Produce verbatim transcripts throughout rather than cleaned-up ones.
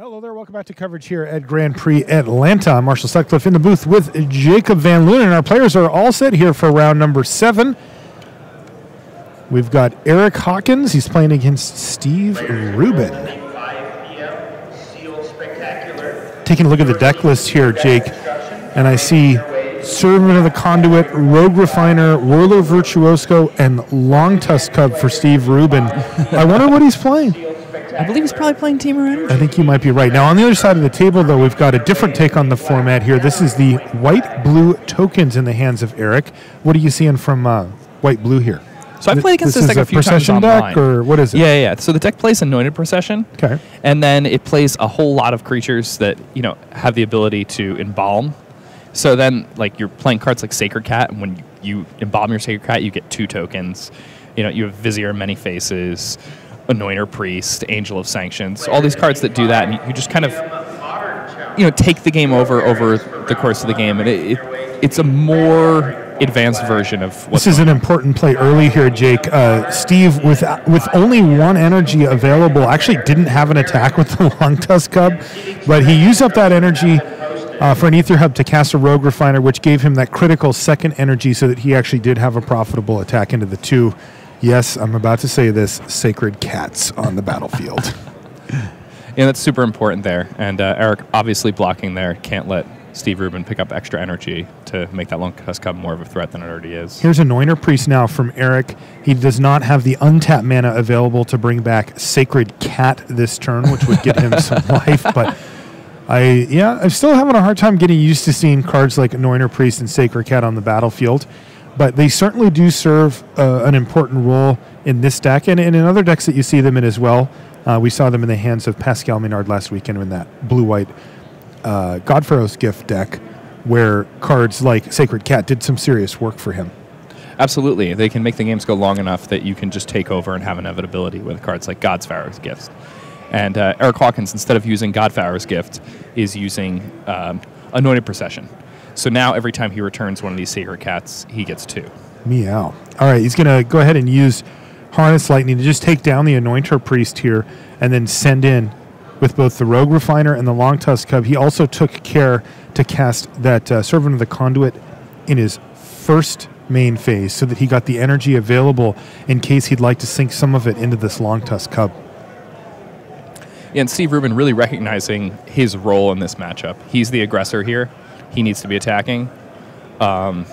Hello there, welcome back to coverage here at Grand Prix Atlanta. I'm Marshall Sutcliffe in the booth with Jacob Van Loon, and our players are all set here for round number seven. We've got Eric Hawkins, he's playing against Steve Rubin. Taking a look at the deck list here, Jake, and I see Servant of the Conduit, Rogue Refiner, Whirler Virtuoso, and Long Tusk Cub for Steve Rubin. I wonder what he's playing. I believe he's probably playing Temur Energy. I think you might be right. Now, on the other side of the table, though, we've got a different take on the format here. This is the white-blue tokens in the hands of Eric. What are you seeing from uh, white-blue here? So I've played against this, this deck a, a few procession times online. Deck, or what is it? Yeah, yeah. So the deck plays Anointed Procession, okay, and then it plays a whole lot of creatures that you know have the ability to embalm. So then, like, you're playing cards like Sacred Cat, and when you embalm your Sacred Cat, you get two tokens. You know, you have Vizier of Many Faces, Anointer Priest, Angel of Sanctions, all these cards that do that, and you just kind of, you know, take the game over over the course of the game, and it, it it's a more advanced version of what's This is an important play early here, Jake. Uh, Steve, with with only one energy available, actually didn't have an attack with the Long Tusk Cub, but he used up that energy Uh, for an Aether Hub to cast a Rogue Refiner, which gave him that critical second energy so that he actually did have a profitable attack into the two. Yes, I'm about to say this, Sacred Cats on the battlefield. Yeah, that's super important there. And uh, Eric, obviously blocking there, can't let Steve Rubin pick up extra energy to make that Long Tusk Cub more of a threat than it already is. Here's Anointer Priest now from Eric. He does not have the untapped mana available to bring back Sacred Cat this turn, which would get him some life, but... I, yeah, I'm still having a hard time getting used to seeing cards like Anointer Priest and Sacred Cat on the battlefield, but they certainly do serve uh, an important role in this deck and, and in other decks that you see them in as well. Uh, we saw them in the hands of Pascal Minard last weekend in that blue-white uh, God-Pharaoh's Gift deck where cards like Sacred Cat did some serious work for him. Absolutely. They can make the games go long enough that you can just take over and have inevitability with cards like God-Pharaoh's Gift. And uh, Eric Hawkins, instead of using God-Pharaoh's Gift, is using um, Anointed Procession. So now every time he returns one of these Sacred Cats, he gets two. Meow. All right, he's going to go ahead and use Harness Lightning to just take down the Anointer Priest here and then send in with both the Rogue Refiner and the Long Tusk Cub. He also took care to cast that uh, Servant of the Conduit in his first main phase so that he got the energy available in case he'd like to sink some of it into this Long Tusk Cub. And Steve Rubin really recognizing his role in this matchup. He's the aggressor here. He needs to be attacking. Um,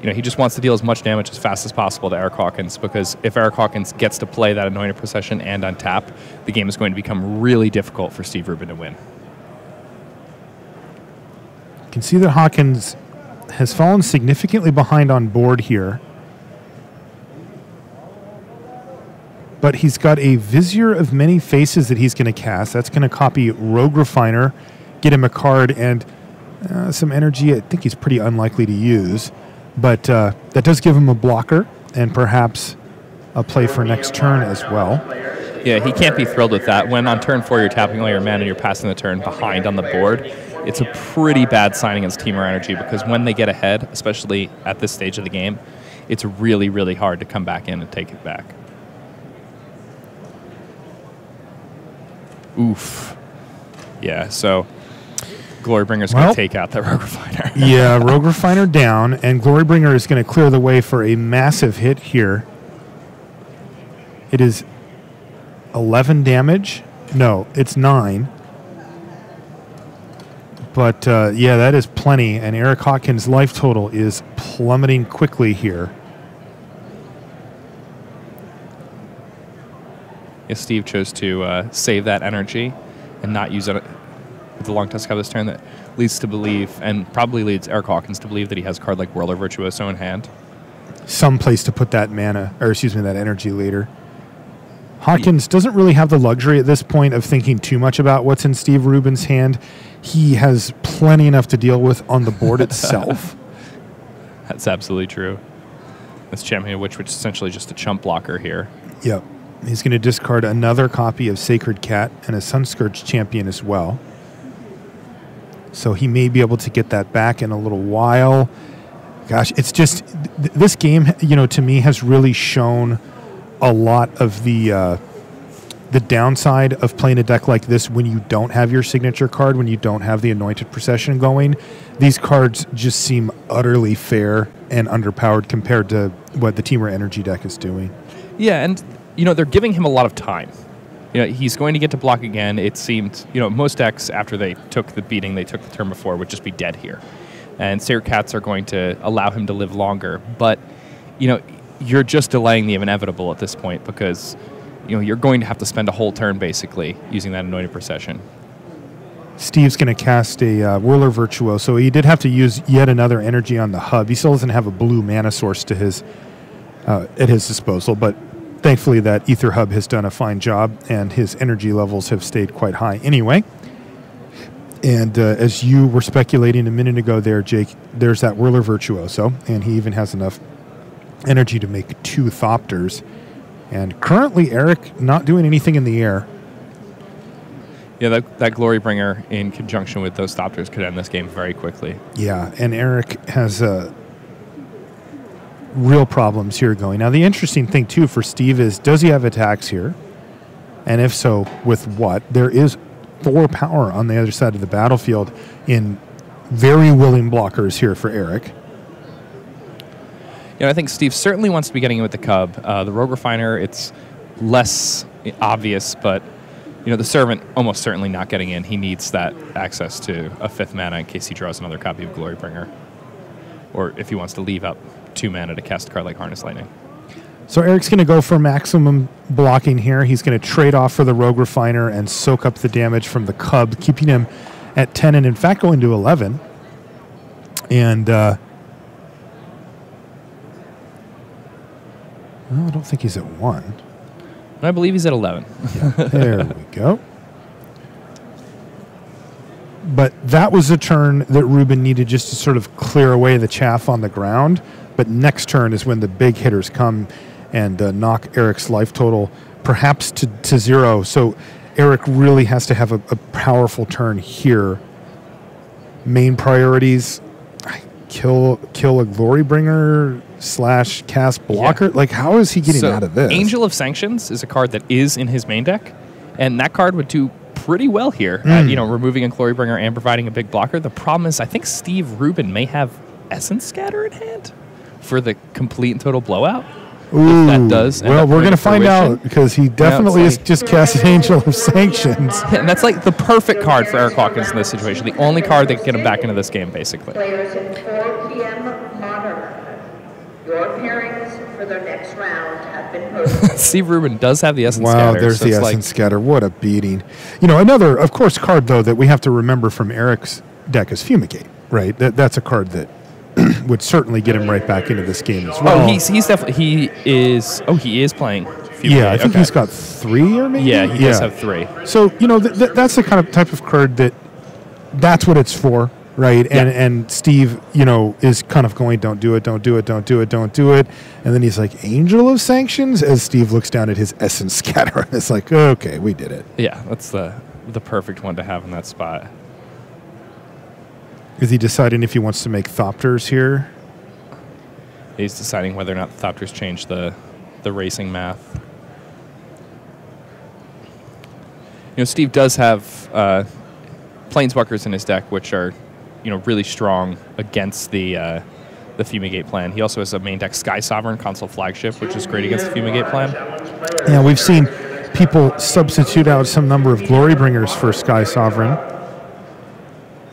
you know, he just wants to deal as much damage as fast as possible to Eric Hawkins because if Eric Hawkins gets to play that Anointed Procession and on tap, the game is going to become really difficult for Steve Rubin to win. You can see that Hawkins has fallen significantly behind on board here. But he's got a Vizier of Many Faces that he's going to cast. That's going to copy Rogue Refiner, get him a card, and uh, some energy I think he's pretty unlikely to use. But uh, that does give him a blocker and perhaps a play for next turn as well. Yeah, he can't be thrilled with that. When on turn four you're tapping all your mana and you're passing the turn behind on the board, it's a pretty bad sign against Temur Energy because when they get ahead, especially at this stage of the game, it's really, really hard to come back in and take it back. Oof. Yeah, so Glorybringer's well, going to take out that Rogue Refiner. Yeah, Rogue Refiner down, and Glorybringer is going to clear the way for a massive hit here. It is eleven damage. No, it's nine. But, uh, yeah, that is plenty, and Eric Hawkins' life total is plummeting quickly here. Steve chose to uh, save that energy and not use it with the Long Tusk Cub this turn. That leads to believe, and probably leads Eric Hawkins to believe, that he has a card like Whirler Virtuoso in hand. Some place to put that mana, or excuse me, that energy later. Hawkins doesn't really have the luxury at this point of thinking too much about what's in Steve Rubin's hand. He has plenty enough to deal with on the board itself. That's absolutely true. That's Champion of Witch, which is essentially just a chump blocker here. Yep. He's going to discard another copy of Sacred Cat and a Sunscourge Champion as well. So he may be able to get that back in a little while. Gosh, it's just th this game, you know, to me has really shown a lot of the uh, the downside of playing a deck like this when you don't have your signature card, when you don't have the Anointed Procession going, these cards just seem utterly fair and underpowered compared to what the Temur Energy deck is doing. Yeah, and you know, they're giving him a lot of time. You know, he's going to get to block again. It seemed, you know, most decks after they took the beating they took the turn before would just be dead here. And Sacred Cats are going to allow him to live longer. But, you know, you're just delaying the inevitable at this point because you know, you're going to have to spend a whole turn, basically, using that Anointed Procession. Steve's going to cast a uh, Whirler Virtuoso. He did have to use yet another energy on the hub. He still doesn't have a blue mana source to his uh, at his disposal, but thankfully that Aether Hub has done a fine job, and his energy levels have stayed quite high anyway. And uh, as you were speculating a minute ago there, Jake, there's that Whirler Virtuoso, and he even has enough energy to make two Thopters. And currently, Eric not doing anything in the air. Yeah, that, that Glorybringer in conjunction with those Thopters could end this game very quickly. Yeah, and Eric has uh, real problems here going. Now, the interesting thing, too, for Steve is, does he have attacks here? And if so, with what? There is four power on the other side of the battlefield in very willing blockers here for Eric. You know, I think Steve certainly wants to be getting in with the Cub. Uh, the Rogue Refiner, it's less obvious, but you know, the Servant almost certainly not getting in. He needs that access to a fifth mana in case he draws another copy of Glorybringer, or if he wants to leave up two mana to cast a card like Harness Lightning. So Eric's going to go for maximum blocking here. He's going to trade off for the Rogue Refiner and soak up the damage from the Cub, keeping him at ten and in fact going to eleven. And Uh, I don't think he's at one. I believe he's at eleven. Yeah, there we go. But that was a turn that Rubin needed just to sort of clear away the chaff on the ground. But next turn is when the big hitters come and uh, knock Eric's life total perhaps to, to zero. So Eric really has to have a, a powerful turn here. Main priorities, kill, kill a Glorybringer slash cast blocker. Yeah. Like, how is he getting so out of this? Angel of Sanctions is a card that is in his main deck, and that card would do pretty well here. Mm. At, you know, removing a Glorybringer and providing a big blocker. The problem is, I think Steve Rubin may have Essence Scatter in hand for the complete and total blowout. Ooh, that does. Well, we're going to find out because he definitely is just casting Angel of Sanctions. And that's like the perfect card for Eric Hawkins in this situation. The only card that can get him back into this game, basically. Players at four P M Modern. Your pairings for their next round have been posted. Steve Rubin does have the Essence Scatter. Wow, there's the Essence Scatter. What a beating. You know, another, of course, card, though, that we have to remember from Eric's deck is Fumigate, right? That, that's a card that would certainly get him right back into this game as well. Oh, he's, he's definitely, he is, oh, he is playing Fumigate. Yeah, I think okay. he's got three or maybe? Yeah, he yeah. does have three. So, you know, th th that's the kind of type of card that, that's what it's for, right? Yeah. And, and Steve, you know, is kind of going, don't do it, don't do it, don't do it, don't do it. And then he's like, Angel of Sanctions? As Steve looks down at his Essence Scatter, it's like, okay, we did it. Yeah, that's the, the perfect one to have in that spot. Is he deciding if he wants to make Thopters here? He's deciding whether or not the Thopters change the, the racing math. You know, Steve does have uh, Planeswalkers in his deck, which are, you know, really strong against the uh, the Fumigate plan. He also has a main deck Sky Sovereign, console flagship, which is great against the Fumigate plan. Yeah, we've seen people substitute out some number of Glorybringers for Sky Sovereign.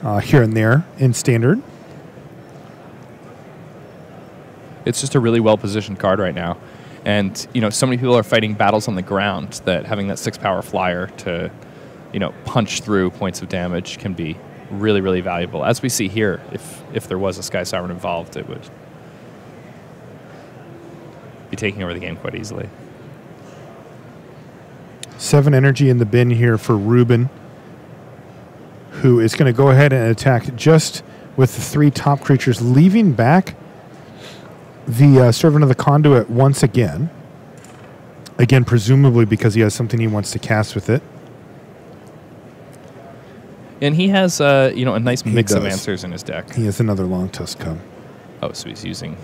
Uh, here and there in standard. It's just a really well-positioned card right now. And, you know, so many people are fighting battles on the ground that having that six-power flyer to, you know, punch through points of damage can be really, really valuable. As we see here, if, if there was a Sky Sovereign involved, it would be taking over the game quite easily. Seven energy in the bin here for Rubin, who is going to go ahead and attack just with the three top creatures, leaving back the uh, Servant of the Conduit once again. Again, presumably because he has something he wants to cast with it. And he has uh, you know, a nice mix of answers in his deck. He has another Long Tusk Cub. Oh, so he's using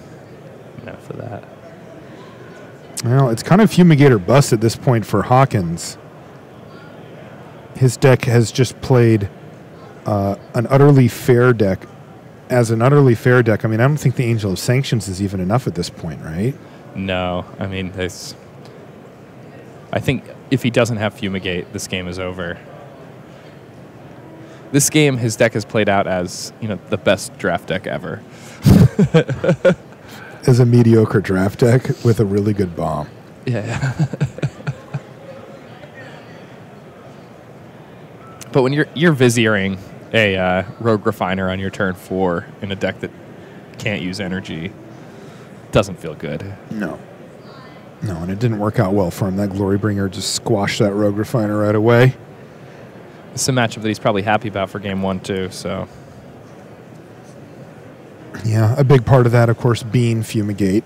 that for that. Well, it's kind of Fumigator bust at this point for Hawkins. his deck has just played uh, an utterly fair deck. As an utterly fair deck, I mean, I don't think the Angel of Sanctions is even enough at this point, right? No. I mean, it's, I think if he doesn't have Fumigate, this game is over. This game, his deck has played out as, you know, the best draft deck ever. As a mediocre draft deck with a really good bomb. Yeah. But when you're you're Viziering a uh, Rogue Refiner on your turn four in a deck that can't use energy, doesn't feel good. No. No, and it didn't work out well for him. That Glorybringer just squashed that Rogue Refiner right away. It's a matchup that he's probably happy about for game one, too, so... Yeah, a big part of that, of course, being Fumigate,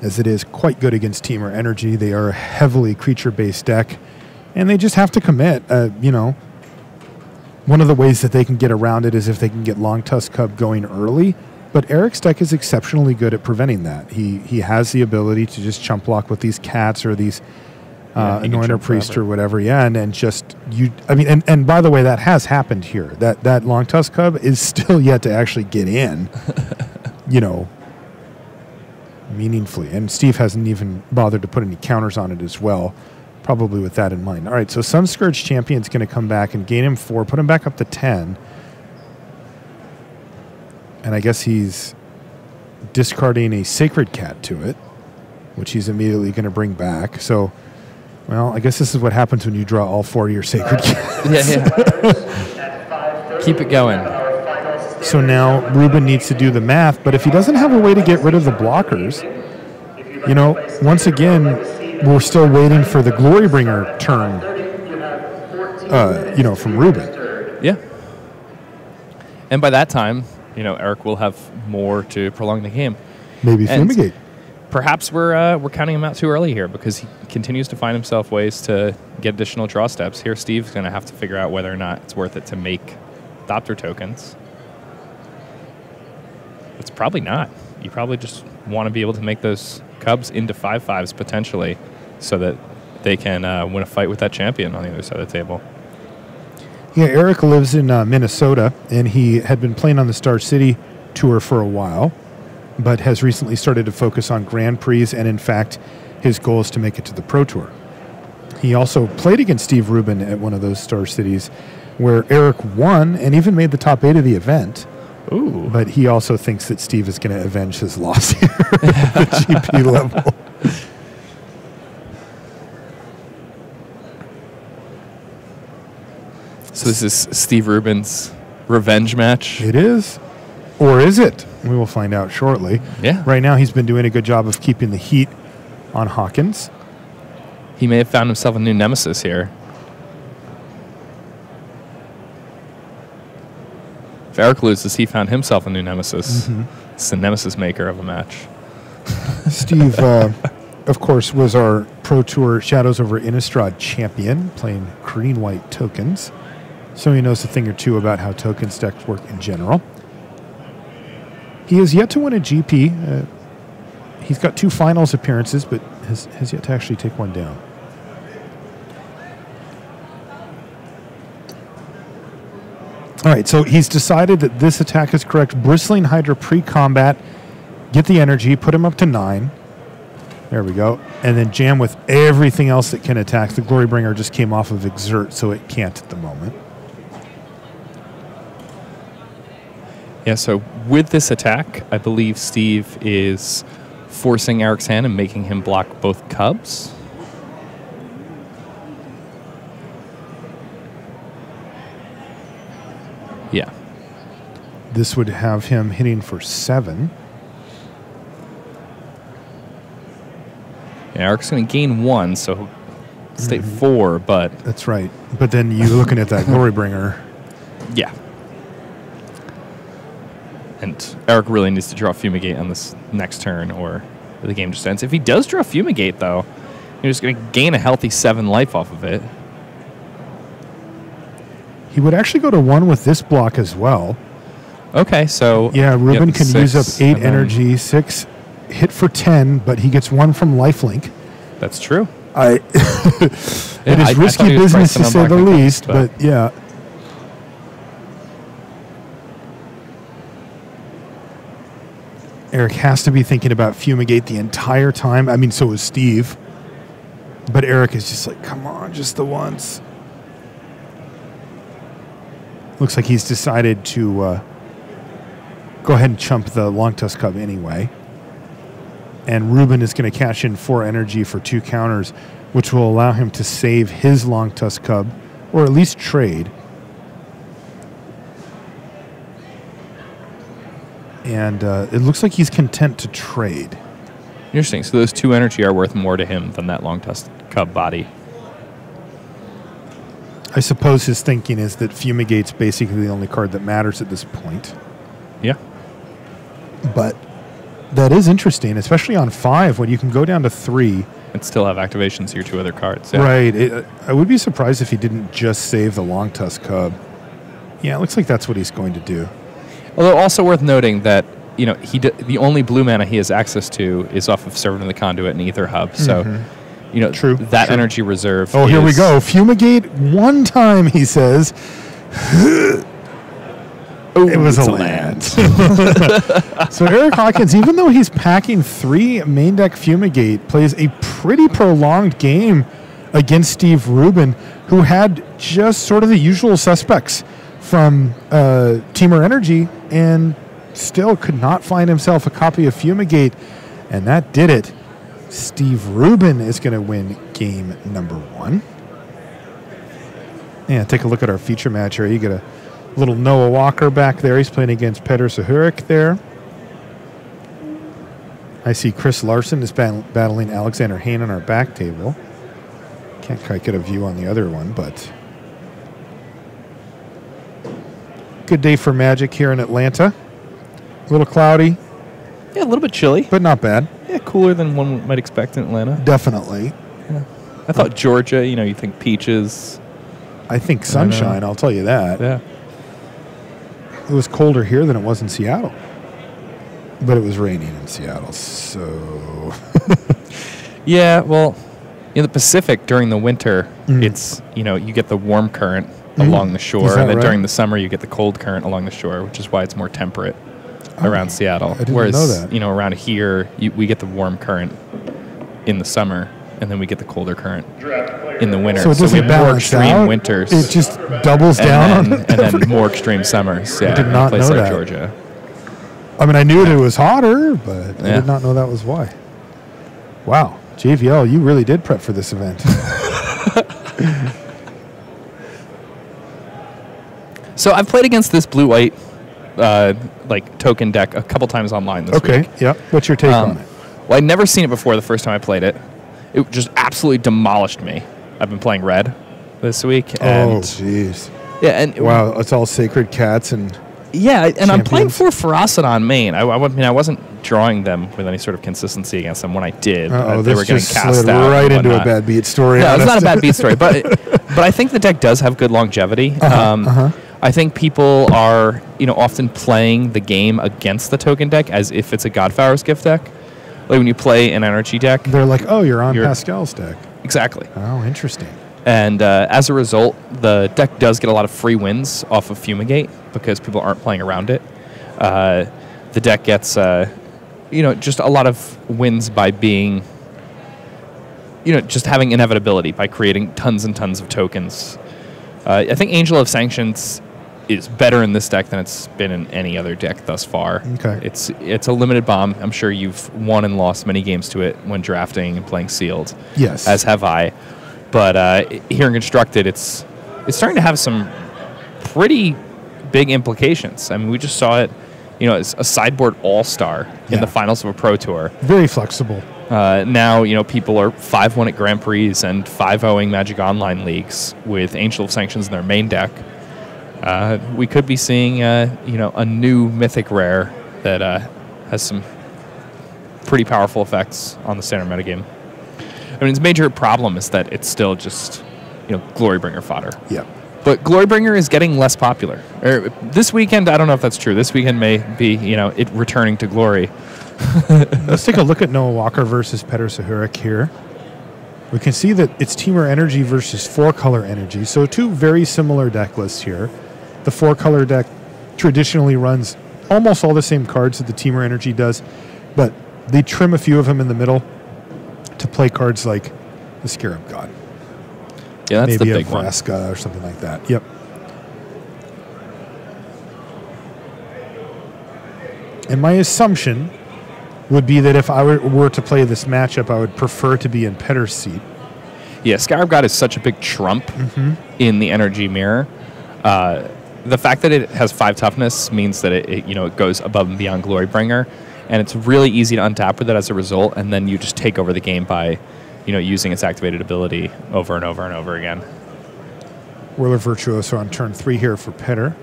as it is quite good against Temur Energy. They are a heavily creature-based deck, and they just have to commit. Uh, you know, one of the ways that they can get around it is if they can get Long Tusk Cub going early, but Eric's deck is exceptionally good at preventing that. He he has the ability to just chump block with these cats or these uh, yeah, Anointer Priest forever. or whatever, yeah, and, and just, you. I mean, and, and by the way, that has happened here. That, that Long Tusk Cub is still yet to actually get in. You know, meaningfully. And Steve hasn't even bothered to put any counters on it as well, probably with that in mind. All right, so Sun Scourge Champion's going to come back and gain him four, put him back up to ten. And I guess he's discarding a Sacred Cat to it, which he's immediately going to bring back. So, well, I guess this is what happens when you draw all four of your Sacred Cats. Yeah, yeah. Keep it going. So now Ruben needs to do the math, but if he doesn't have a way to get rid of the blockers, you know, once again, we're still waiting for the Glorybringer turn, uh, you know, from Ruben. Yeah. And by that time, you know, Eric will have more to prolong the game. Maybe Fumigate. Perhaps we're, uh, we're counting him out too early here because he continues to find himself ways to get additional draw steps. Here, Steve's going to have to figure out whether or not it's worth it to make Dopter tokens. It's probably not. You probably just want to be able to make those Cubs into five fives potentially so that they can uh, win a fight with that champion on the other side of the table. Yeah, Eric lives in uh, Minnesota, and he had been playing on the Star City tour for a while, but has recently started to focus on Grand Prix, and in fact, his goal is to make it to the Pro Tour. He also played against Steve Rubin at one of those Star Cities where Eric won and even made the top eight of the event. Ooh. But he also thinks that Steve is going to avenge his loss here at the G P level. So this is Steve Rubin's revenge match? It is. Or is it? We will find out shortly. Yeah. Right now he's been doing a good job of keeping the heat on Hawkins. He may have found himself a new nemesis here. If Eric loses, he found himself a new nemesis. Mm-hmm. It's the nemesis maker of a match. Steve, uh, of course, was our Pro Tour Shadows over Innistrad champion, playing green-white tokens. So he knows a thing or two about how token stacks work in general. He has yet to win a G P. Uh, he's got two finals appearances, but has, has yet to actually take one down. All right, so he's decided that this attack is correct. Bristling Hydra pre-combat. Get the energy. Put him up to nine. There we go. And then jam with everything else that can attack. The Glorybringer just came off of Exert, so it can't at the moment. Yeah, so with this attack, I believe Steve is forcing Eric's hand and making him block both Cubs. Yeah. This would have him hitting for seven. Yeah, Eric's going to gain one, so he'll stay mm-hmm. four, but... That's right. But then you're looking at that Glorybringer. Yeah. And Eric really needs to draw Fumigate on this next turn, or the game just ends. If he does draw Fumigate, though, you're just going to gain a healthy seven life off of it. He would actually go to one with this block as well. Okay, so... Yeah, Ruben can use up eight energy, six, hit for ten, but he gets one from lifelink. That's true. I yeah, it is I, risky I business to say the least, but, but yeah. Eric has to be thinking about Fumigate the entire time. I mean, so is Steve. But Eric is just like, come on, just the once. Looks like he's decided to uh, go ahead and chump the Long Tusk Cub anyway. And Rubin is going to cash in four energy for two counters, which will allow him to save his Long Tusk Cub, or at least trade. And uh, it looks like he's content to trade. Interesting. So those two energy are worth more to him than that Long Tusk Cub body. I suppose his thinking is that Fumigate's basically the only card that matters at this point. Yeah. But that is interesting, especially on five when you can go down to three. And still have activations here, two other cards. Yeah. Right. It, I would be surprised if he didn't just save the Long Tusk Cub. Yeah, it looks like that's what he's going to do. Although also worth noting that, you know, he d the only blue mana he has access to is off of Servant of the Conduit and Aether Hub. So, mm-hmm. you know, True. that True. energy reserve. Oh, here we go. Fumigate one time, he says. Oh, it was a, a land. land. So Eric Hawkins, even though he's packing three main deck Fumigate, plays a pretty prolonged game against Steve Rubin, who had just sort of the usual suspects from uh, Temur Energy and still could not find himself a copy of Fumigate, and that did it. Steve Rubin is going to win game number one. Yeah, take a look at our feature match here. You get a little Noah Walker back there. He's playing against Petr Sochurek there. I see Chris Larsen is bat battling Alexander Hayne on our back table. Can't quite get a view on the other one, but... Good day for Magic here in Atlanta. A little cloudy. Yeah, a little bit chilly. But not bad. Yeah, cooler than one might expect in Atlanta. Definitely. Yeah. I thought Georgia, you know, you think peaches. I think sunshine, I I'll tell you that. Yeah. It was colder here than it was in Seattle. But it was raining in Seattle, so... Yeah, well, in the Pacific during the winter, mm. it's, you know, you get the warm current along the shore, and then right? during the summer you get the cold current along the shore, which is why it's more temperate oh, around Seattle. I didn't Whereas know that. you know around here you, we get the warm current in the summer, and then we get the colder current in the winter. So, it so we have more extreme out? winters. It just doubles down, and then, on and then more extreme summers. Yeah, I did not in a place know like that. Georgia. I mean, I knew yeah. it was hotter, but yeah. I did not know that was why. Wow, J V L, you really did prep for this event. So I've played against this blue-white uh, like token deck a couple times online this okay, week. Okay, yeah. What's your take um, on it? Well, I'd never seen it before the first time I played it. It just absolutely demolished me. I've been playing red this week. And oh, jeez. Yeah, and wow, it's all Sacred Cats and yeah, and champions. I'm playing for Ferocidon main. I, I mean, I wasn't drawing them with any sort of consistency against them when I did. Uh oh, they were getting cast slid out right into a bad beat story. No, it's not a bad beat story, but but I think the deck does have good longevity. Uh huh. Um, uh -huh. I think people are, you know, often playing the game against the token deck as if it's a God-Pharaoh's Gift deck. Like when you play an energy deck, they're like, "Oh, you're on you're Pascal's deck." Exactly. Oh, interesting. And uh, as a result, the deck does get a lot of free wins off of Fumigate because people aren't playing around it. Uh, the deck gets, uh, you know, just a lot of wins by being, you know, just having inevitability by creating tons and tons of tokens. Uh, I think Angel of Sanctions is better in this deck than it's been in any other deck thus far. Okay. It's it's a limited bomb. I'm sure you've won and lost many games to it when drafting and playing sealed. Yes. As have I. But uh, here in Constructed, it's it's starting to have some pretty big implications. I mean, we just saw it, you know, as a sideboard all-star yeah. in the finals of a Pro Tour. Very flexible. Uh, now, you know, people are five one at Grand Prix and five oh-ing Magic Online leagues with Angel of Sanctions in their main deck. Uh, we could be seeing, uh, you know, a new Mythic Rare that uh, has some pretty powerful effects on the standard metagame. I mean, its major problem is that it's still just, you know, Glorybringer fodder. Yeah. But Glorybringer is getting less popular. Er, this weekend, I don't know if that's true. This weekend may be, you know, it returning to glory. Let's take a look at Noah Walker versus Petr Sochurek here. We can see that it's Temur Energy versus Four-Color Energy, so two very similar deck lists here. The Four-Color deck traditionally runs almost all the same cards that the Temur Energy does, but they trim a few of them in the middle to play cards like the Scarab God. Yeah, that's maybe the big one. Maybe a Vraska or something like that. Yep. And my assumption would be that if I were to play this matchup, I would prefer to be in Petr's seat. Yeah, Scarab God is such a big trump mm-hmm. in the energy mirror. Uh, the fact that it has five toughness means that it, it, you know, it goes above and beyond Glorybringer, and it's really easy to untap with it as a result, and then you just take over the game by, you know, using its activated ability over and over and over again. Whirler Virtuoso on turn three here for Petr.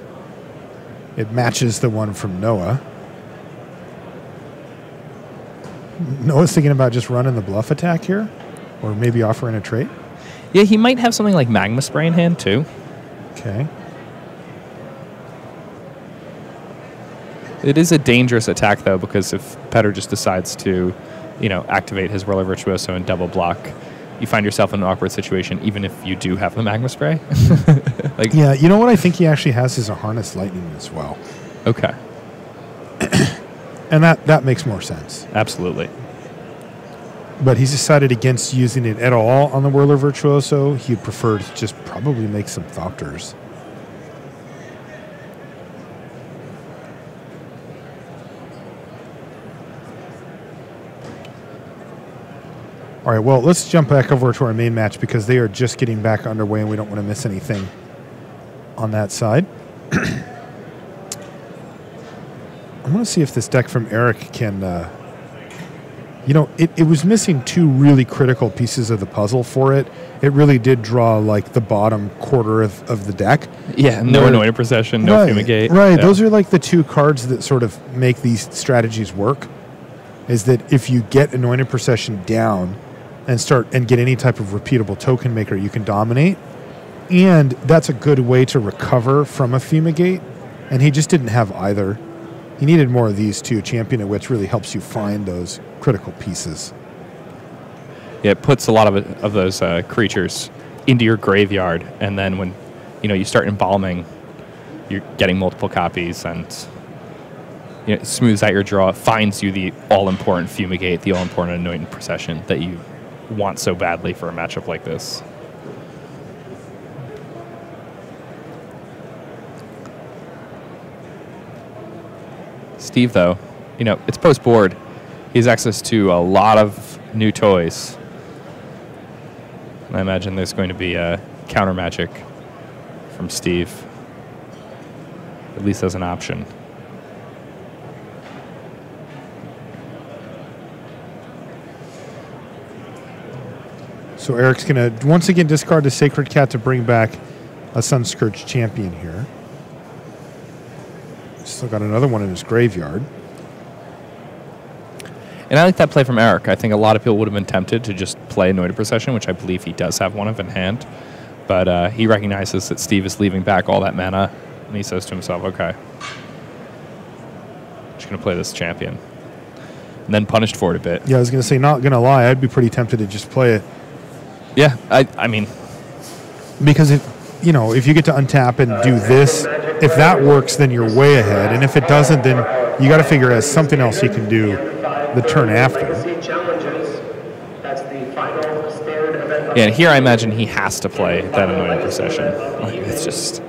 It matches the one from Noah. Noah's thinking about just running the bluff attack here, or maybe offering a trait. Yeah, he might have something like Magma Spray in hand too. Okay. It is a dangerous attack though, because if Petr just decides to, you know, activate his Whirler Virtuoso and double block, you find yourself in an awkward situation, even if you do have the Magma Spray. Like, yeah, you know what I think he actually has is a Harness Lightning as well. Okay. And that, that makes more sense. Absolutely. But he's decided against using it at all on the Whirler Virtuoso. He'd prefer to just probably make some Thopters. All right, well, let's jump back over to our main match because they are just getting back underway and we don't want to miss anything on that side. I want to see if this deck from Eric can, uh, you know, it, it was missing two really critical pieces of the puzzle for it. It really did draw, like, the bottom quarter of, of the deck. Yeah, no Anointer Procession, no right, Fumigate. Right, no. Those are, like, the two cards that sort of make these strategies work, is that if you get Anointer Procession down and start and get any type of repeatable token maker, you can dominate. And that's a good way to recover from a Fumigate, and he just didn't have either. You needed more of these two, Champion of Witch really helps you find those critical pieces. Yeah, it puts a lot of, of those uh, creatures into your graveyard, and then when you know you start embalming, you're getting multiple copies, and you know, it smooths out your draw. It finds you the all-important Fumigate, the all-important Anointed Procession that you want so badly for a matchup like this. Steve, though, you know, it's post-board. He has access to a lot of new toys. And I imagine there's going to be a counter magic from Steve, at least as an option. So Eric's going to once again discard the Sacred Cat to bring back a Sunscourged Champion here. Still got another one in his graveyard. And I like that play from Eric. I think a lot of people would have been tempted to just play Anointed Procession, which I believe he does have one of in hand. But uh, he recognizes that Steve is leaving back all that mana, and he says to himself, okay, I'm just going to play this champion. And then punished for it a bit. Yeah, I was going to say, not going to lie, I'd be pretty tempted to just play it. Yeah, I, I mean. Because it... You know, if you get to untap and do this, if that works, then you're way ahead. And if it doesn't, then you got to figure out something else you can do the turn after. Yeah, and here I imagine he has to play that Anointed Procession. Like, it's just...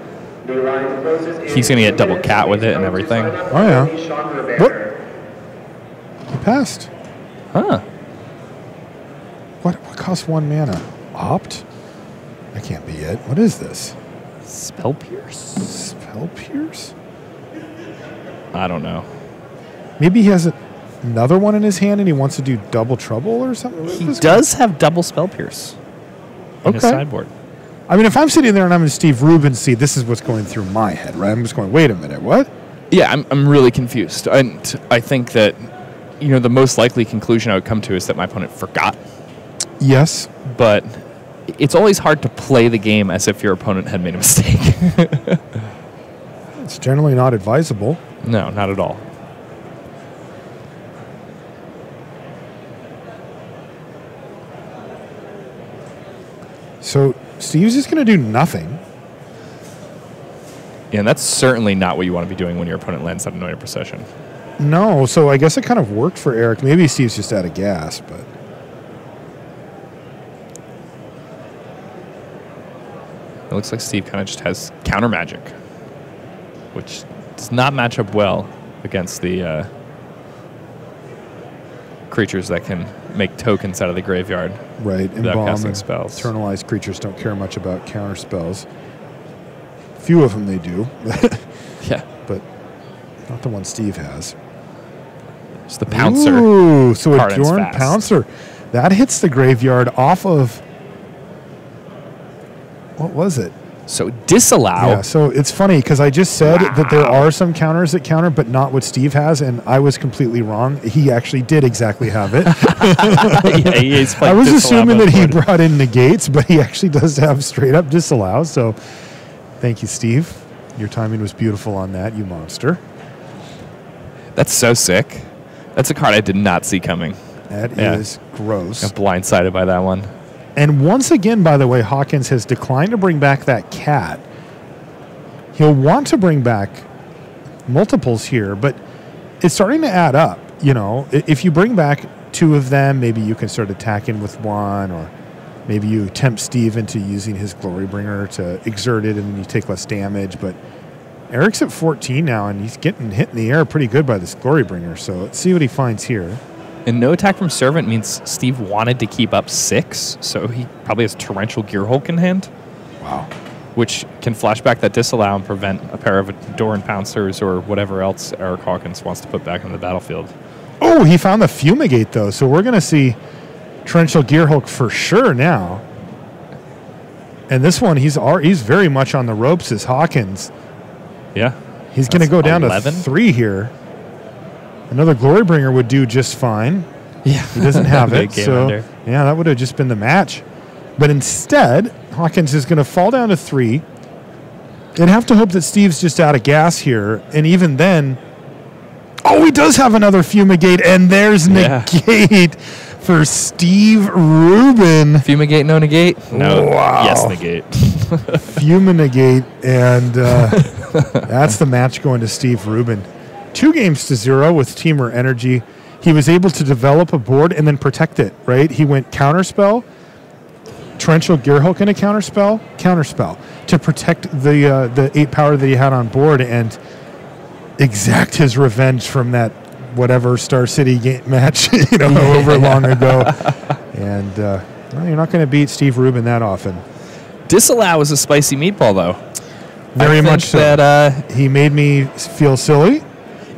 He's going to get double cat with it and everything. Oh, yeah. What? He passed. Huh. What, what costs one mana? Opt? That can't be it. What is this? Spell Pierce? Spell Pierce? I don't know. Maybe he has a, another one in his hand and he wants to do double trouble or something? He does guy? have double Spell Pierce okay. in his sideboard. I mean, if I'm sitting there and I'm in Steve Rubin's seat, this is what's going through my head, right? I'm just going, wait a minute, what? Yeah, I'm, I'm really confused. And I think that, you know, the most likely conclusion I would come to is that my opponent forgot. Yes. But... It's always hard to play the game as if your opponent had made a mistake. It's generally not advisable. No, not at all. So Steve's just going to do nothing. Yeah, and that's certainly not what you want to be doing when your opponent lands on Anointed Procession. No, so I guess it kind of worked for Eric. Maybe Steve's just out of gas, but... It looks like Steve kind of just has counter magic, which does not match up well against the uh, creatures that can make tokens out of the graveyard. Right, and casting spells. Eternalized creatures don't care much about counter spells. Few of them they do. Yeah, but not the one Steve has. It's the Pouncer. Ooh, so a Dorn Pouncer that hits the graveyard off of. What was it? So Disallow. Yeah, so it's funny because I just said wow. that there are some counters that counter, but not what Steve has, and I was completely wrong. He actually did exactly have it. Yeah, he's I was Disallow assuming that he brought in Negates, but he actually does have straight up Disallow. So thank you, Steve. Your timing was beautiful on that, you monster. That's so sick. That's a card I did not see coming. That yeah. is gross. I got blindsided by that one. And once again, by the way, Hawkins has declined to bring back that cat. He'll want to bring back multiples here, but it's starting to add up. You know, if you bring back two of them, maybe you can start attacking with one, or maybe you tempt Steve into using his Glorybringer to exert it, and you take less damage. But Eric's at fourteen now, and he's getting hit in the air pretty good by this Glorybringer. So let's see what he finds here. And no attack from Servant means Steve wanted to keep up six, so he probably has Torrential Gearhulk in hand. Wow. Which can flash back that Disallow and prevent a pair of Dorn Pouncers or whatever else Eric Hawkins wants to put back on the battlefield. Oh, he found the Fumigate, though, so we're going to see Torrential Gearhulk for sure now. And this one, he's, he's very much on the ropes is Hawkins. Yeah. He's going to go down eleven to three here. Another Glorybringer would do just fine. Yeah, he doesn't have it, so under. Yeah, that would have just been the match. But instead, Hawkins is going to fall down to three. They'd have to hope that Steve's just out of gas here, and even then, oh, he does have another Fumigate, and there's yeah. Negate for Steve Rubin. Fumigate, no Negate? No. Wow. Yes, Negate. Fumigate, and uh, that's the match going to Steve Rubin. Two games to zero with Temur Energy. He was able to develop a board and then protect it, right? He went counterspell, Torrential Gearhulk in a counterspell, counterspell to protect the uh, the eight power that he had on board and exact his revenge from that whatever Star City game match, you know, yeah. over long ago. And uh, well, you're not going to beat Steve Rubin that often. Disallow is a spicy meatball, though. Very I much so. That, uh, he made me feel silly.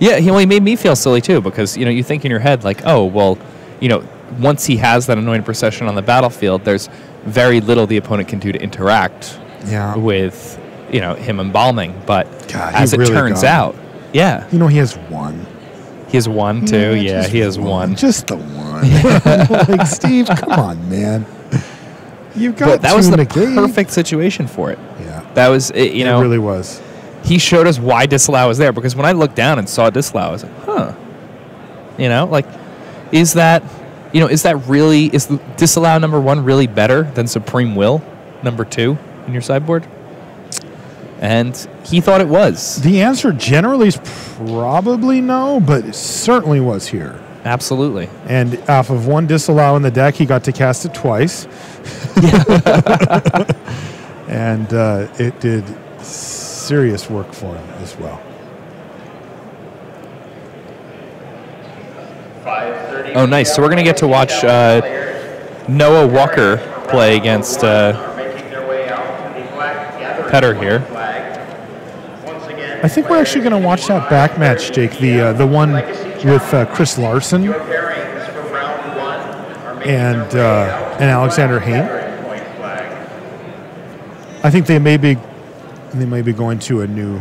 Yeah, he only made me feel silly, too, because, you know, you think in your head, like, oh, well, you know, once he has that Anointed Procession on the battlefield, there's very little the opponent can do to interact yeah. with, you know, him embalming. But God, as it really turns out, yeah. You know, he has one. He has one, too? Yeah, yeah he has one. one. Just the one. Like, Steve, come on, man. You've got but that was the perfect situation for it. Yeah. That was, it, you know. It really was. He showed us why Disallow was there, because when I looked down and saw Disallow, I was like, huh. You know, like, is that, you know, is that really, is the Disallow number one really better than Supreme Will number two in your sideboard? And he thought it was. The answer generally is probably no, but it certainly was here. Absolutely. And off of one Disallow in the deck, he got to cast it twice. And uh, it did so serious work for him as well. Oh, nice. So we're going to get to watch uh, Noah Walker play against uh, Petr here. I think we're actually going to watch that back match, Jake, the, uh, the one with uh, Chris Larsen and, uh, and Alexander Hayne. I think they may be And they may be going to a new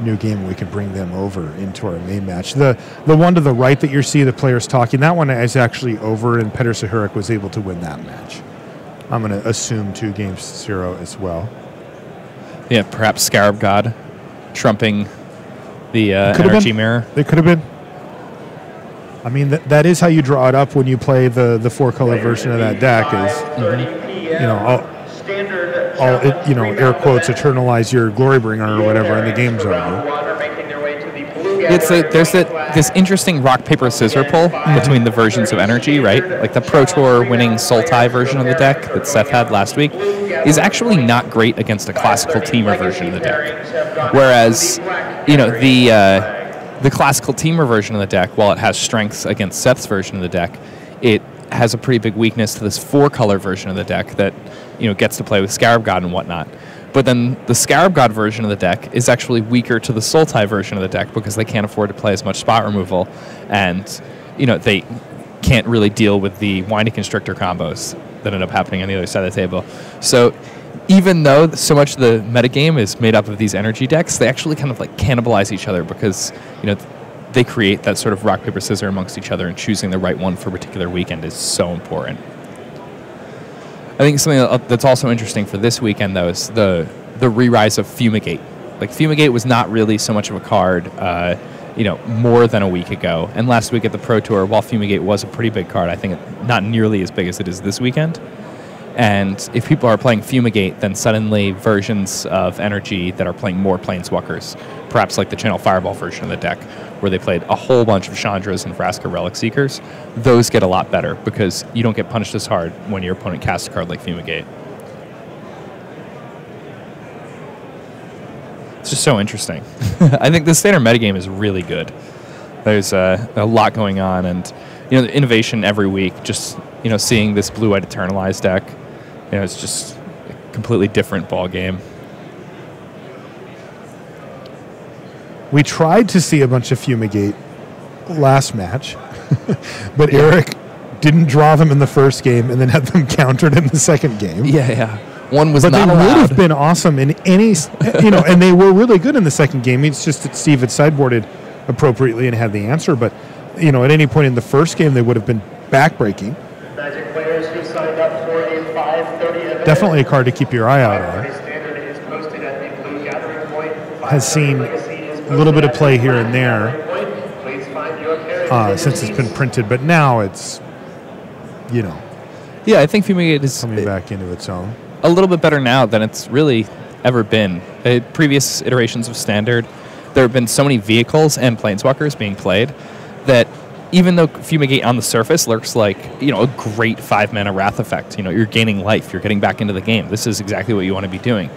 new game. We could bring them over into our main match. The the one to the right that you see the players talking, that one is actually over, and Petr Sochurek was able to win that match. I'm going to assume two games to zero as well. Yeah, perhaps Scarab God trumping the uh, energy been. mirror. It could have been. I mean, th that is how you draw it up when you play the, the four-color version of that deck is, you know, all, all, it, you know, air quotes, eternalize your Glorybringer or whatever, and the game's over. It's a, there's that this interesting rock paper scissor pull between the versions of energy, right? Like the Pro Tour winning Sultai version of the deck that Seth had last week is actually not great against a classical teamer version of the deck. Whereas, you know, the uh, the classical teamer version of the deck, while it has strengths against Seth's version of the deck, it has a pretty big weakness to this four-color version of the deck that, you know, gets to play with Scarab God and whatnot. But then the Scarab God version of the deck is actually weaker to the Sultai version of the deck because they can't afford to play as much spot removal, and you know they can't really deal with the Winding Constrictor combos that end up happening on the other side of the table. So even though so much of the metagame is made up of these energy decks, they actually kind of like cannibalize each other because you know they create that sort of rock paper scissors amongst each other, and choosing the right one for a particular weekend is so important. I think something that's also interesting for this weekend, though, is the the re-rise of Fumigate. Like, Fumigate was not really so much of a card, uh, you know, more than a week ago. And last week at the Pro Tour, while Fumigate was a pretty big card, I think not nearly as big as it is this weekend. And if people are playing Fumigate, then suddenly versions of energy that are playing more Planeswalkers, perhaps like the Channel Fireball version of the deck, where they played a whole bunch of Chandras and Vraska Relic Seekers, those get a lot better because you don't get punished as hard when your opponent casts a card like Fumigate. It's just so interesting. I think the standard metagame is really good. There's uh, a lot going on, and you know, the innovation every week, just you know, seeing this blue-white Eternalized deck, you know, it's just a completely different ball game. We tried to see a bunch of Fumigate last match, but yeah. Eric didn't draw them in the first game and then had them countered in the second game. Yeah, yeah. One was but not allowed. But they would have been awesome in any, you know, and they were really good in the second game. It's just that Steve had sideboarded appropriately and had the answer, but, you know, at any point in the first game, they would have been backbreaking. Magic players who signed up for a five thirty. Definitely a card to keep your eye out on. Has seen a little bit of play here and there uh, since it's been printed, but now it's, you know. Yeah, I think Fumigate is coming it, back into its own. A little bit better now than it's really ever been. Uh, previous iterations of Standard, there have been so many vehicles and Planeswalkers being played that even though Fumigate on the surface lurks like, you know, a great five-mana Wrath effect, you know, you're gaining life, you're getting back into the game. This is exactly what you want to be doing.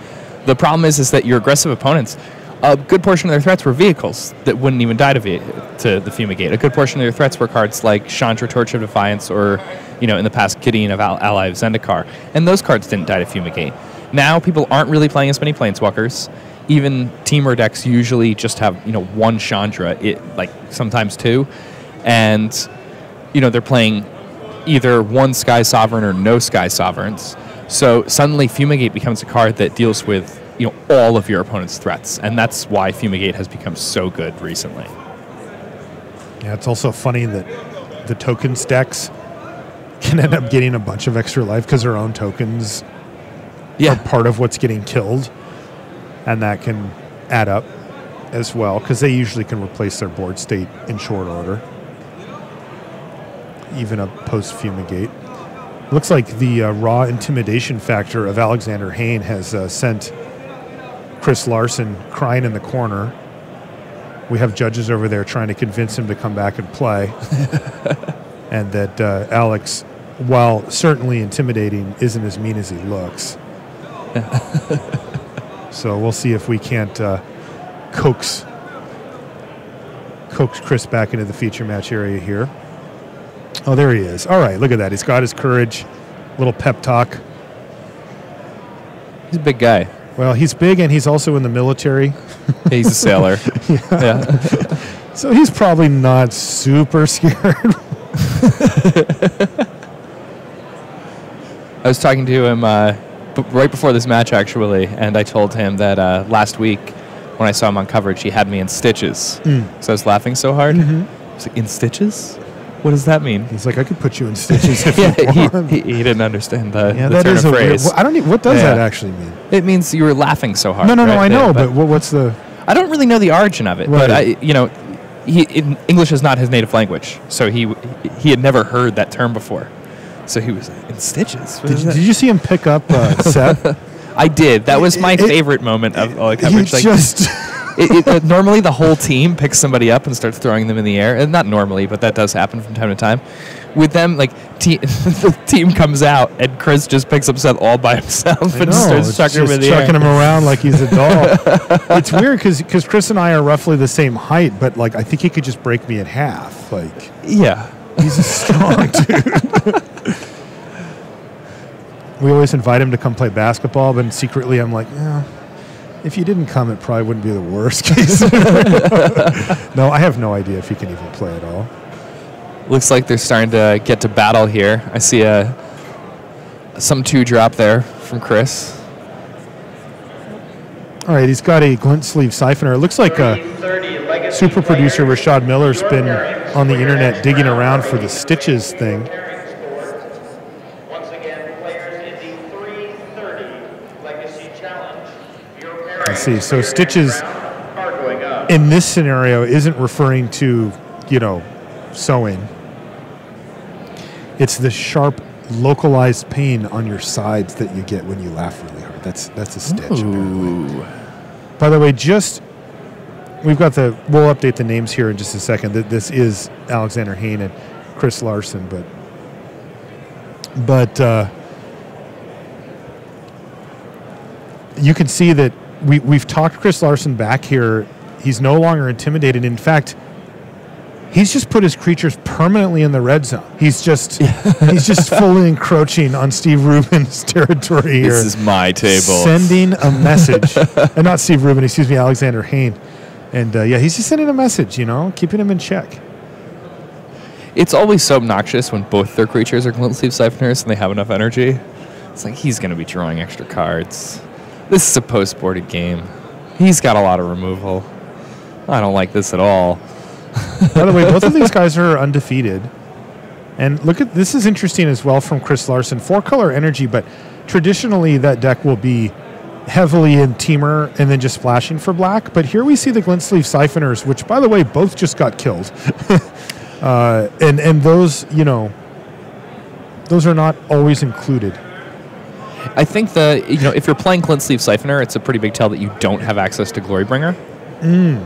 The problem is, is that your aggressive opponents, a good portion of their threats were vehicles that wouldn't even die to, to the Fumigate. A good portion of their threats were cards like Chandra, Torch of Defiance, or, you know, in the past, Gideon of Al Ally of Zendikar. And those cards didn't die to Fumigate. Now people aren't really playing as many Planeswalkers. Even teamer decks usually just have, you know, one Chandra, it, like sometimes two. And, you know, they're playing either one Sky Sovereign or no Sky Sovereigns. So suddenly Fumigate becomes a card that deals with, you know, all of your opponent's threats. And that's why Fumigate has become so good recently. Yeah, it's also funny that the Tokens decks can end up getting a bunch of extra life because their own tokens yeah. are part of what's getting killed. And that can add up as well because they usually can replace their board state in short order. Even a post-Fumigate. Looks like the uh, raw intimidation factor of Alexander Hayne has uh, sent Chris Larsen crying in the corner. We have judges over there trying to convince him to come back and play. And that uh, Alex, while certainly intimidating, isn't as mean as he looks. So we'll see if we can't uh, coax, coax Chris back into the feature match area here. Oh, there he is. All right, look at that. He's got his courage, little pep talk. He's a big guy. Well, he's big, and he's also in the military. He's a sailor. Yeah. Yeah. So he's probably not super scared. I was talking to him uh, b right before this match, actually, and I told him that uh, last week when I saw him on coverage, he had me in stitches. Mm. So I was laughing so hard. Mm-hmm. I was like, in stitches? What does that mean? He's like, I could put you in stitches if yeah, you want. He, he, he didn't understand the, yeah, the that turn is of a phrase. Weird, I don't even, what does yeah. that actually mean? It means you were laughing so hard. No, no, no, right I there, know, but, but what's the... I don't really know the origin of it, right. but, I, you know, he, in, English is not his native language, so he he had never heard that term before. So he was in stitches. Did you, did you see him pick up uh, Seth? I did. That was my it, favorite it, moment of all the coverage. Like, just it, it, normally the whole team picks somebody up and starts throwing them in the air. And not normally, but that does happen from time to time. With them, like te the team comes out and Chris just picks up Seth all by himself I and know, starts chucking him in the chucking air. Him around like he's a doll. It's weird because because Chris and I are roughly the same height, but like I think he could just break me in half. Like yeah, he's a strong dude. We always invite him to come play basketball, but secretly I'm like, yeah, if you didn't come, it probably wouldn't be the worst case. No, I have no idea if he can even play at all. Looks like they're starting to get to battle here. I see a some two drop there from Chris. All right, he's got a glint sleeve siphoner. It looks like a super producer Rashad Miller's been on the internet digging around for the stitches thing. Let's see. So stitches in this scenario isn't referring to, you know, sewing. It's the sharp, localized pain on your sides that you get when you laugh really hard. That's that's a stitch. Ooh. By the way, just we've got the we'll update the names here in just a second. That this is Alexander Hayne and Chris Larsen, but but uh, you can see that we we've talked Chris Larsen back here. He's no longer intimidated. In fact, he's just put his creatures permanently in the red zone. He's just he's just fully encroaching on Steve Rubin's territory here. This is my table. Sending a message. And not Steve Rubin, excuse me, Alexander Hayne. And, uh, yeah, he's just sending a message, you know, keeping him in check. It's always so obnoxious when both their creatures are glint sleeve siphoners and they have enough energy. It's like he's going to be drawing extra cards. This is a post-boarded game. He's got a lot of removal. I don't like this at all. By the way, both of these guys are undefeated. And look at this is interesting as well from Chris Larsen. Four-color energy, but traditionally that deck will be heavily in Temur and then just splashing for black. But here we see the glint sleeve siphoners, which, by the way, both just got killed. uh, and, and those, you know, those are not always included. I think the, you know, if you're playing glint sleeve siphoner, it's a pretty big tell that you don't have access to Glorybringer. Mm.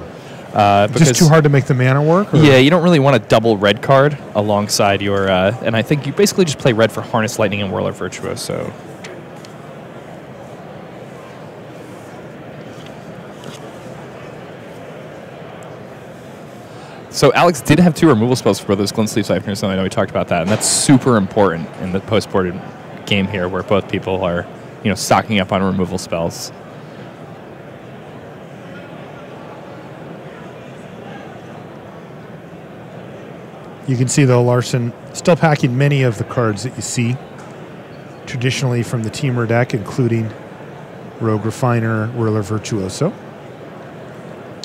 Uh, just too hard to make the mana work? Or? Yeah, you don't really want a double red card alongside your... Uh, and I think you basically just play red for Harness Lightning and Whirler Virtuoso. So Alex did have two removal spells for those glint sleeve siphoners, and I know we talked about that, and that's super important in the post-boarded game here where both people are, you know, stocking up on removal spells. You can see, though, Larsen still packing many of the cards that you see traditionally from the Temur deck, including Rogue Refiner, Whirler Virtuoso.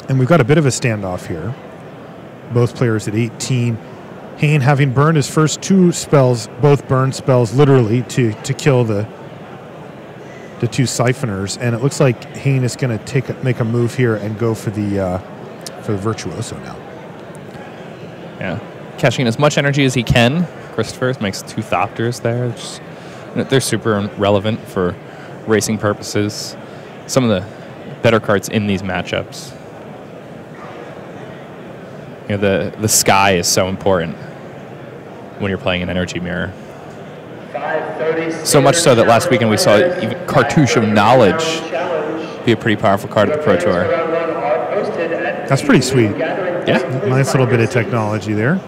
And we've got a bit of a standoff here. Both players at eighteen. Hayne, having burned his first two spells, both burn spells literally to, to kill the, the two siphoners. And it looks like Hayne is going to take a, make a move here and go for the, uh, for the Virtuoso now. Yeah. Catching as much energy as he can. Christopher makes two Thopters there. Just, they're super relevant for racing purposes. Some of the better cards in these matchups. You know, the, the sky is so important when you're playing an energy mirror. So much so that last weekend we saw even Cartouche of Knowledge be a pretty powerful card at the Pro Tour. That's pretty sweet. Yeah. Nice little bit of technology there.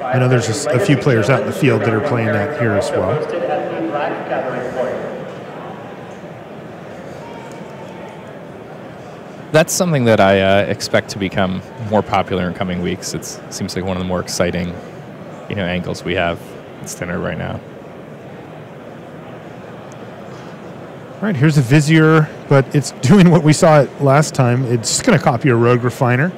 I know there's a, a few players out in the field that are playing that here as well. That's something that I uh, expect to become more popular in coming weeks. It seems like one of the more exciting, you know, angles we have at standard right now. All right, here's a Vizier, but it's doing what we saw it last time. It's just going to copy a Rogue Refiner.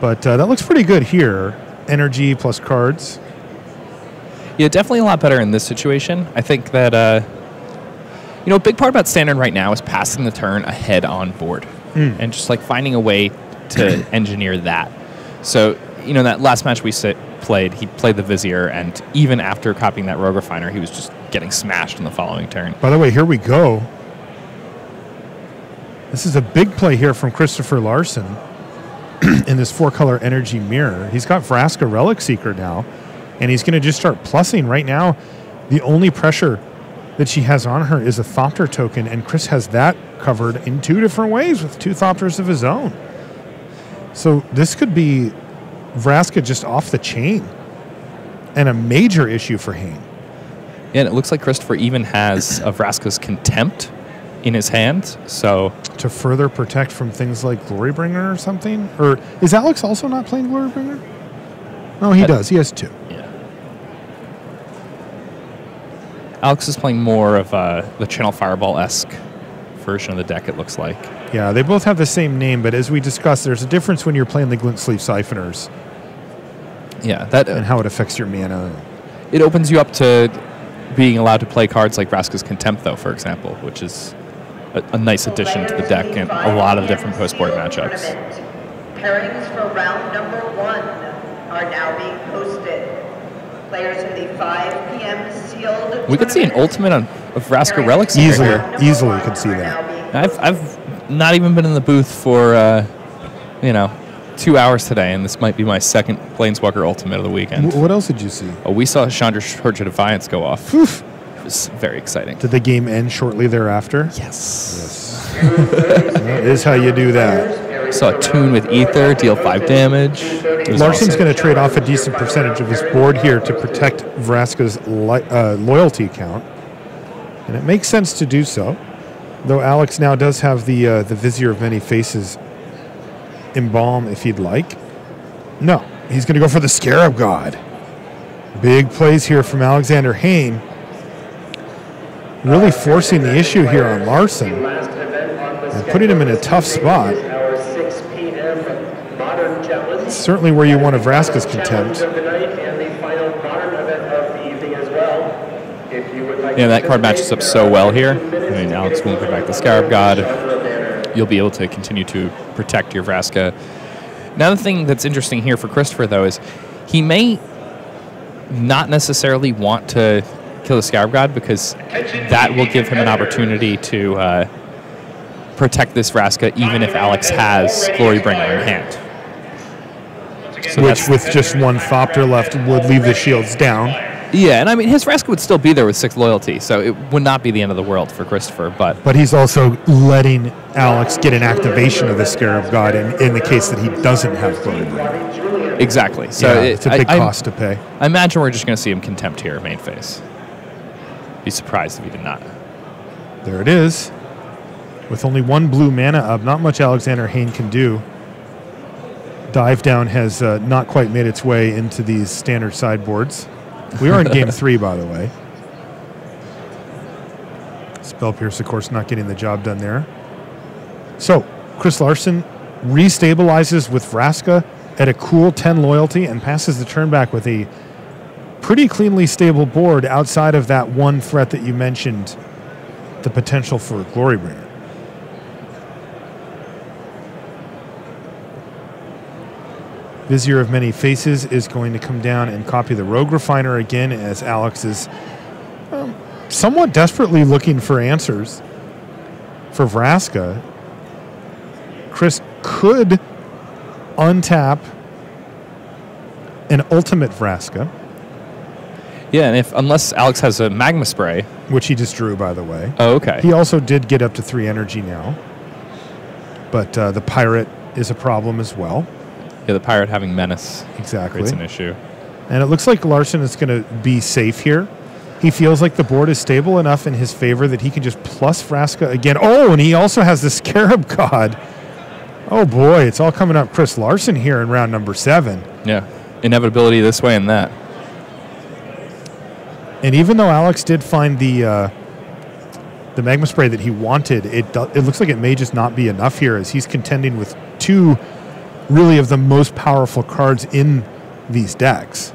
But uh, that looks pretty good here. Energy plus cards. Yeah, definitely a lot better in this situation. I think that, uh, you know, a big part about standard right now is passing the turn ahead on board mm. and just like finding a way to engineer that. So you know, that last match we sit, played, he played the Vizier, and even after copying that Rogue Refiner, he was just getting smashed in the following turn. By the way, here we go. This is a big play here from Christoffer Larsen in this four-color energy mirror. He's got Vraska Relic Seeker now, and he's going to just start plussing. Right now, the only pressure that she has on her is a Thopter token, and Chris has that covered in two different ways with two Thopters of his own. So this could be Vraska just off the chain and a major issue for Hayne. Yeah, and it looks like Christoffer even has a Vraska's Contempt in his hand, so... To further protect from things like Glorybringer or something? Or is Alex also not playing Glorybringer? No, he that, does. He has two. Yeah. Alex is playing more of uh, the Channel Fireball-esque version of the deck, it looks like. Yeah, they both have the same name, but as we discussed, there's a difference when you're playing the Glint Sleeve Siphoners. Yeah, that... Uh, and how it affects your mana. It opens you up to being allowed to play cards like Vraska's Contempt, though, for example, which is... A, a nice addition to the deck and a lot of different post-board matchups. Pairings for round number one are now being posted. Players in the five p m sealed. We could see an ultimate on of Vraska Relic Seeker. Easily, easily could see that. I've I've not even been in the booth for uh, you know two hours today, and this might be my second Planeswalker ultimate of the weekend. W- what else did you see? Oh, we saw Chandra's Torch of Defiance go off. Oof. Was very exciting. Did the game end shortly thereafter? Yes. Yes. That is how you do that. Saw a tune with Aether, deal five damage. Larsen's going to trade off a decent percentage of his board here to protect Vraska's li- uh, loyalty count, and it makes sense to do so. Though Alex now does have the uh, the Vizier of Many Faces embalm if he'd like. No, he's going to go for the Scarab God. Big plays here from Alexander Hayne. Really forcing the issue here on Larsen and putting him in a tough spot. It's certainly where you want a Vraska's Contempt. Yeah, that card matches up so well here. I mean, Alex won't go back to Scarab God. You'll be able to continue to protect your Vraska. Another thing that's interesting here for Christoffer, though, is he may not necessarily want to kill the Scarab God because that will give him an opportunity to uh, protect this Vraska even if Alex has Glorybringer in hand. So which with just one Thopter left would leave the shields down. Yeah, and I mean his Vraska would still be there with six loyalty, so it would not be the end of the world for Christoffer. But but he's also letting Alex get an activation of the Scarab God in, in the case that he doesn't have Glorybringer. Exactly. So yeah, it, it's a big I, cost I, to pay. I imagine we're just going to see him Contempt here, main phase. Be surprised if he did not. There it is. With only one blue mana up, not much Alexander Hayne can do. Dive Down has uh, not quite made its way into these standard sideboards. We are in game three, by the way. Spell Pierce, of course, not getting the job done there. So, Chris Larsen restabilizes with Vraska at a cool ten loyalty and passes the turn back with a pretty cleanly stable board outside of that one threat that you mentioned, the potential for Glorybringer. Vizier of Many Faces is going to come down and copy the Rogue Refiner again as Alex is um, somewhat desperately looking for answers for Vraska. Chris could untap an ultimate Vraska. Yeah, and if unless Alex has a Magma Spray. Which he just drew, by the way. Oh, okay. He also did get up to three energy now. But uh, the Pirate is a problem as well. Yeah, the Pirate having Menace. Exactly. It's an issue. And it looks like Larsen is going to be safe here. He feels like the board is stable enough in his favor that he can just plus Vraska again. Oh, and he also has the Scarab God. Oh, boy, it's all coming up Chris Larsen here in round number seven. Yeah, inevitability this way and that. And even though Alex did find the uh, the Magma Spray that he wanted, it do- it looks like it may just not be enough here as he's contending with two really of the most powerful cards in these decks.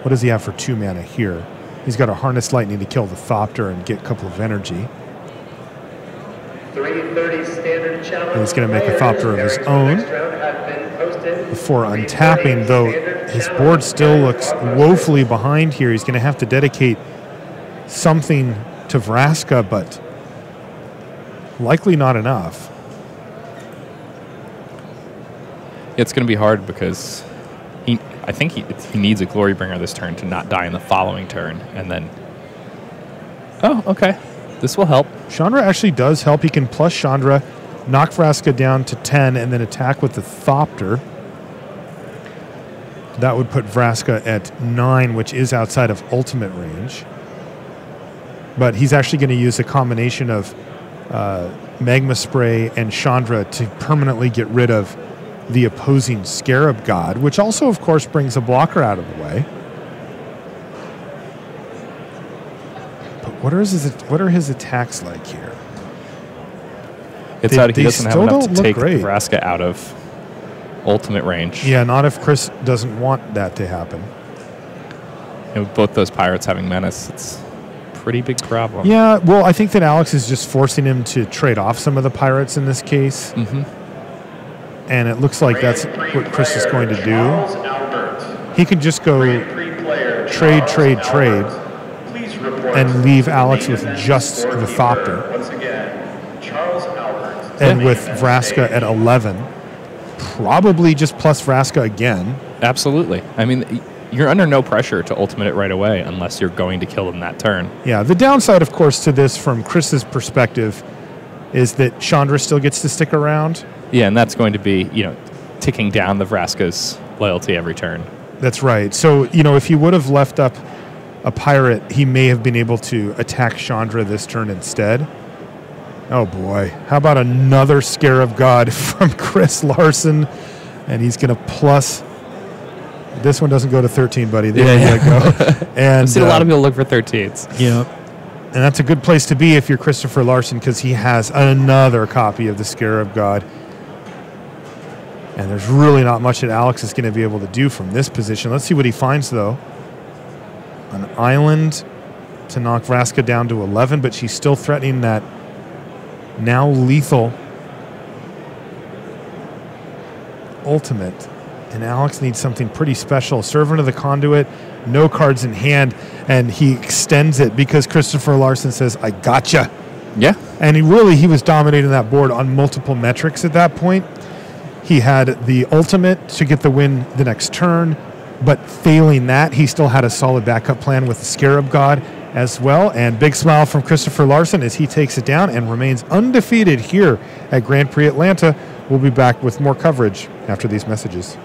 What does he have for two mana here? He's got a Harness Lightning to kill the Thopter and get a couple of energy. And he's going to make a Thopter of his own before untapping, though his board still looks woefully behind here. He's going to have to dedicate something to Vraska, but likely not enough. It's going to be hard because he, I think he, he needs a Glorybringer this turn to not die in the following turn. And then, oh, okay, this will help. Chandra actually does help. He can plus Chandra, knock Vraska down to ten, and then attack with the Thopter. That would put Vraska at nine, which is outside of ultimate range. But he's actually going to use a combination of uh, Magma Spray and Chandra to permanently get rid of the opposing Scarab God, which also, of course, brings a blocker out of the way. But what are his, what are his attacks like here? It's they, out, he doesn't have enough to take Vraska out of ultimate range. Yeah, not if Chris doesn't want that to happen. And with both those pirates having menace, it's a pretty big problem. Yeah, well, I think that Alex is just forcing him to trade off some of the pirates in this case. Mm-hmm. And it looks like that's what Chris is going to do. He could just go trade, trade, trade, and leave Alex with just the Thopter. And with Vraska at eleven, probably just plus Vraska again. Absolutely. I mean, you're under no pressure to ultimate it right away unless you're going to kill them that turn. Yeah, the downside, of course, to this from Chris's perspective is that Chandra still gets to stick around. Yeah, and that's going to be, you know, ticking down the Vraska's loyalty every turn. That's right. So, you know, if he would have left up a pirate, he may have been able to attack Chandra this turn instead. Oh, boy. How about another Scarab God from Chris Larsen? And he's going to plus... This one doesn't go to thirteen, buddy. They yeah, yeah. Go. And, I've seen uh, a lot of people look for thirteens. Yeah. And that's a good place to be if you're Christopher Larsen, because he has another copy of the Scarab God. And there's really not much that Alex is going to be able to do from this position. Let's see what he finds, though. An island to knock Vraska down to eleven, but she's still threatening that now lethal ultimate. And Alex needs something pretty special. Servant of the Conduit, no cards in hand, and he extends it because Christopher Larsen says, I gotcha. Yeah. And he really, he was dominating that board on multiple metrics at that point. He had the ultimate to get the win the next turn, but failing that, he still had a solid backup plan with the Scarab God as well. And big smile from Christopher Larsen as he takes it down and remains undefeated here at Grand Prix Atlanta. We'll be back with more coverage after these messages.